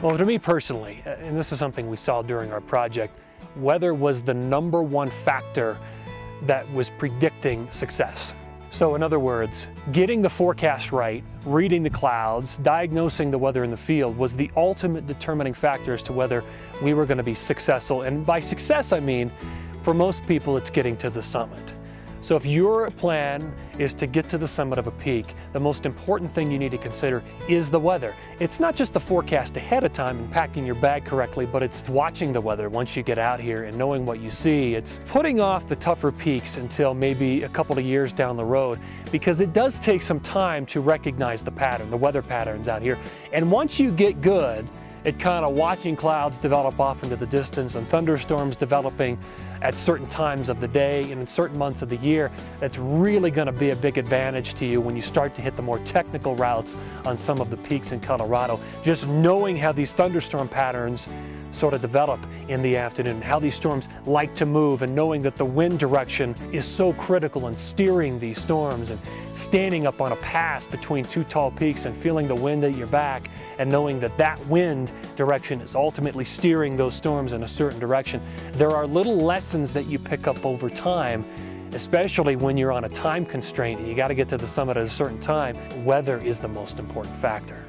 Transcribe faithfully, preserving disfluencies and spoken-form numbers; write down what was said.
Well, to me personally, and this is something we saw during our project, weather was the number one factor that was predicting success. So in other words, getting the forecast right, reading the clouds, diagnosing the weather in the field was the ultimate determining factor as to whether we were going to be successful. And by success, I mean, for most people, it's getting to the summit. So if your plan is to get to the summit of a peak, the most important thing you need to consider is the weather. It's not just the forecast ahead of time and packing your bag correctly, but it's watching the weather once you get out here and knowing what you see. It's putting off the tougher peaks until maybe a couple of years down the road, because it does take some time to recognize the pattern, the weather patterns out here. And once you get good at kind of watching clouds develop off into the distance and thunderstorms developing at certain times of the day and in certain months of the year, that's really going to be a big advantage to you when you start to hit the more technical routes on some of the peaks in Colorado. Just knowing how these thunderstorm patterns sort of develop in the afternoon, how these storms like to move, and knowing that the wind direction is so critical in steering these storms, and standing up on a pass between two tall peaks and feeling the wind at your back and knowing that that wind direction is ultimately steering those storms in a certain direction. There are little lessons that you pick up over time, especially when you're on a time constraint and you got to get to the summit at a certain time. Weather is the most important factor.